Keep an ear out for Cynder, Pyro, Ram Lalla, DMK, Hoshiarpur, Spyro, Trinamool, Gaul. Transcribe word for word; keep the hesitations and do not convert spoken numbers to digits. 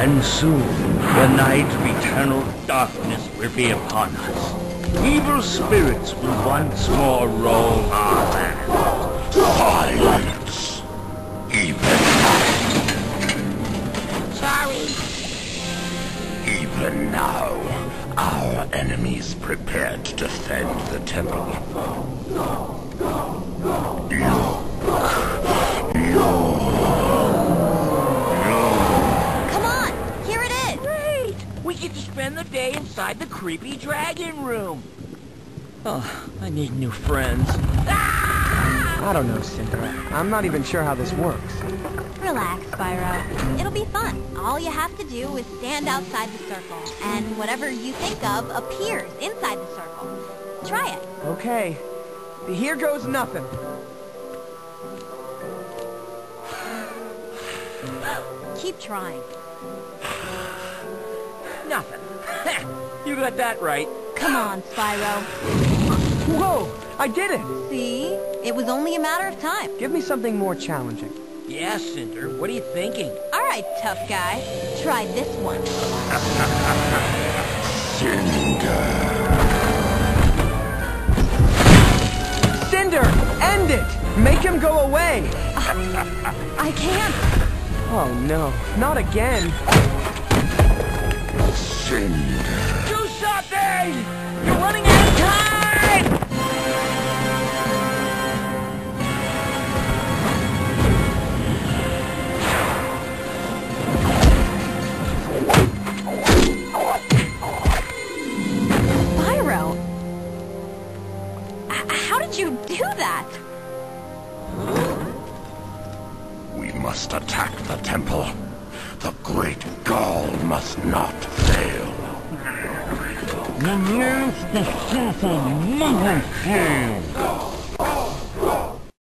And soon, the night of eternal darkness will be upon us. Evil spirits will once more roam our land. Silence! Even now. Sorry. Even now, our enemies prepare to defend the temple. Look. Look. Get to spend the day inside the creepy dragon room. Oh, I need new friends. Ah! I don't know, Cynder. I'm not even sure how this works. Relax, Spyro. It'll be fun. All you have to do is stand outside the circle, and whatever you think of appears inside the circle. Try it. Okay. Here goes nothing. Keep trying. Nothing. You got that right. Come on, Spyro. Whoa! I did it! See? It was only a matter of time. Give me something more challenging. Yeah, Cynder. What are you thinking? All right, tough guy. Try this one. Cynder! Cynder! End it! Make him go away! Uh, I can't. Oh, no. Not again. Cynder. Do something! You're running out of time! Pyro! How did you do that? We must attack the temple. The great Gaul must not fail. The news the suffer must fail.